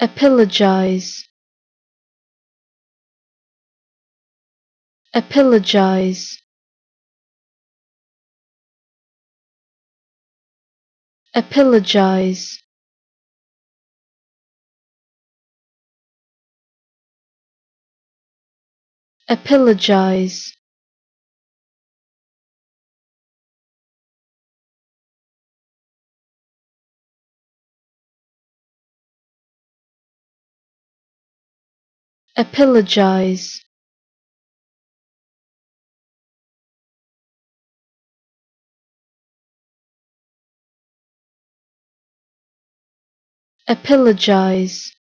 Epilogize. Epilogize. Epilogize. Epilogize. Epilogize. Epilogize.